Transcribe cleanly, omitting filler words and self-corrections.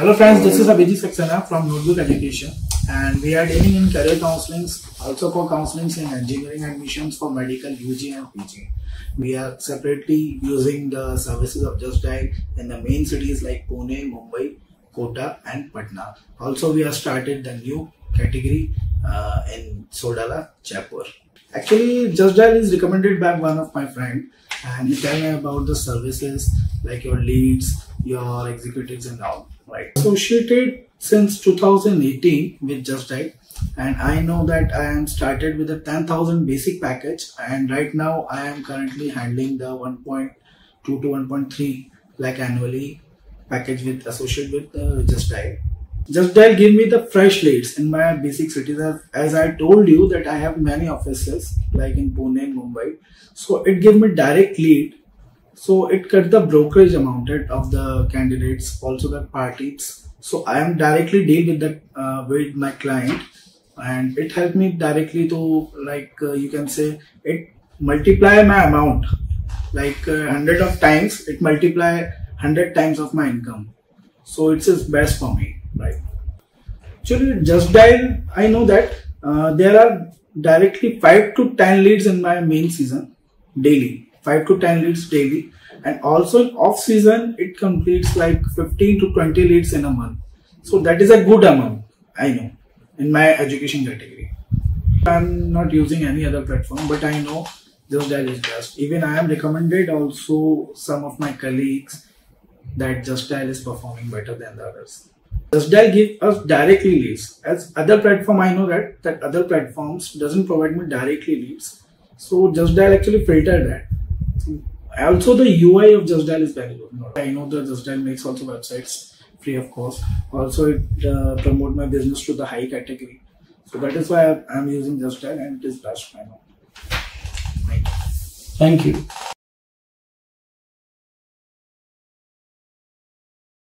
Hello friends, this is Abhijeet Saxena from Notebook Education, and we are dealing in career counselings, also for counselings in engineering admissions for medical UG and PG. We are separately using the services of Just Dial in the main cities like Pune, Mumbai, Kota and Patna. Also we have started the new category in Sodala, Jaipur. Actually Just Dial is recommended by one of my friend, and he tell me about the services like your leads, your executives and all. Right. Associated since 2018 with Just Dial, and I know that I am started with a 10,000 basic package, and right now I am currently handling the 1.2 to 1.3 lakh annually package with associated with Just Dial. Just Dial gave me the fresh leads in my basic cities, as I told you that I have many offices like in Pune and Mumbai, so it gave me direct lead. So it cut the brokerage amount of the candidates, also the parties. So I am directly deal with that with my client, and it helped me directly to, like you can say, it multiply my amount like 100 of times. It multiply 100 times of my income. So it's best for me, right? Actually, Just Dial, I know that there are directly 5 to 10 leads in my main season daily. 5 to 10 leads daily, and also in off season it completes like 15 to 20 leads in a month. So that is a good amount, I know, in my education category. I'm not using any other platform, but I know Just Dial is best. Even I am recommended also some of my colleagues that Just Dial is performing better than the others. Just Dial gives us directly leads, as other platform I know that other platforms doesn't provide me directly leads. So Just Dial actually filtered that. Also the UI of Just Dial is very good. I know that Just Dial makes also websites free of cost. Also it promote my business to the high category. So that is why I am using Just Dial, and it is best. I know. Thank you.